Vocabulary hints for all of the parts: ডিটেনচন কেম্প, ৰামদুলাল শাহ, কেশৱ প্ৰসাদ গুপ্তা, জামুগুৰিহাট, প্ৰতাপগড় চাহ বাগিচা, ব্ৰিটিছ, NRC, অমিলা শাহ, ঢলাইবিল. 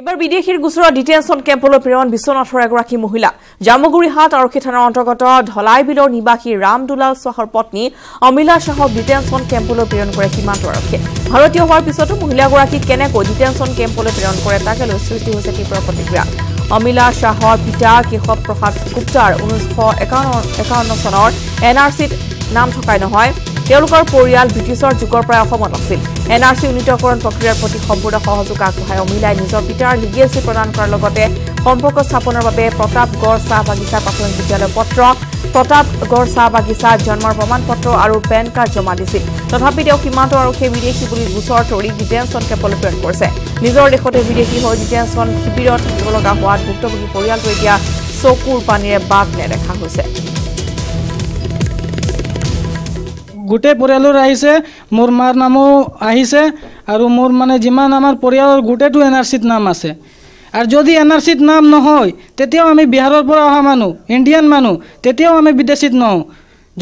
এবাৰ বিদেশীৰ গুচৰ ডিটেনচন কেম্পলৈ প্ৰেৰণ বিশ্বনাথ ৰাগৰাকী মহিলা জামুগুৰিহাট আৰক্ষী থানাৰ অন্তৰ্গত ঢলাইবিলৰ নিবাসী ৰামদুলাল শাহৰ পত্নী অমিলা শাহক ডিটেনচন কেম্পলৈ প্ৰেৰণ কৰে সীমান্ত আৰক্ষী ভাৰতীয় হোৱাৰ পিছতো মহিলাগৰাকী কেনেকৈ ডিটেনচন কেম্পলৈ প্ৰেৰণ কৰে তাকে লৈ সৃষ্টি হৈছে তীব্ৰ প্ৰতিক্ৰিয়া অমিলা শাহৰ পিতা কেশৱ প্ৰসাদ গুপ্তাৰ 1951 চনৰ NRC নাম ঠকাই নহয় তেওঁলোকৰ পৰিয়াল ব্ৰিটিছৰ যুগৰ পৰা অসমত আছিল NRC উন্নীতকৰণ প্ৰক্ৰিয়াৰ প্ৰতি সম্পূৰ্ণ সহযোগ আগবঢ়াই অমিলাই নিজৰ পিতাৰ লিগেচি প্ৰদান কৰাৰ লগতে সম্পৰ্ক স্থাপনৰ বাবে প্ৰতাপগড় চাহ বাগিচা প্ৰাথমিক বিদ্যালয় পত্ৰ প্ৰতাপগড় চাহ বাগিচা জন্মৰ প্ৰমাণ পত্ৰ আৰু পেন কাৰ্ড জমা দিছিল তথাপি তেওঁ সীমান্ত আৰক্ষী বিদেশী বুলি গোচৰ তৰি ডিটেনচন কেম্পলৈ প্ৰেৰণ কৰিছে নিজৰ দেশতে বিদেশী হৈ ডিটেনচন শিবিৰত থাকিবলগা হোৱাত ভুক্তভোগী পৰিয়ালটো এতিয়া চকুৰ পানীৰে বাট নেদেখা হৈছে गुटे परियालर आहिसे मोर मार नामो आहिसे आरो मोर माने जिमान आमार परियालर गुटेटो NRC नाम आसे आर जदि NRC नाम नहय तेतेओ आमी बिहारर पर अहा मानु इंडियन मानु तेतेओ आमी विदेशी नहौ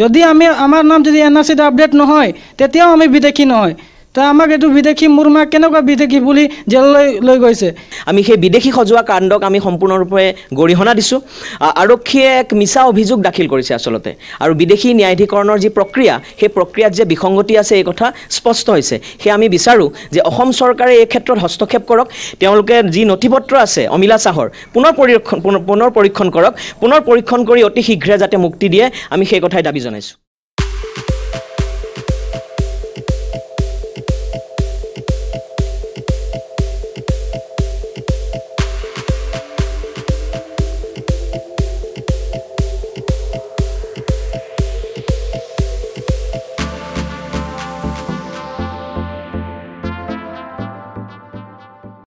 जदि आमी आमार नाम जदि NRC अपडेट नहय तेतेओ आमी विदेशी नहय তা আমাক এটো বিদেশী মোৰ মা কেনেকুৱা বিদেশী বুলি জেললৈ লৈ গৈছে আমি সেই বিদেশী খজুৱা কাণ্ডক আমি সম্পূৰ্ণৰূপে গৰিহণা দিছো আৰক্ষীয়ে এক মিছা অভিযোগ দাখিল কৰিছে আসলতে আৰু বিদেশী ন্যায়াধীকৰণৰ যি প্ৰক্ৰিয়া সেই প্ৰক্ৰিয়াত যে বিখংগতি আছে এই কথা স্পষ্ট হৈছে হে আমি বিচাৰো যে অসম চৰকাৰে এই ক্ষেত্ৰত হস্তক্ষেপ কৰক তেওঁলোকে যি নথিপত্ৰ আছে অমিলা শাহৰ পুনৰ পৰীক্ষণ কৰক পুনৰ পৰীক্ষণ কৰি অতি শীঘ্ৰে যাতে মুক্তি দিয়ে আমি সেই কথাই দাবী জনাইছো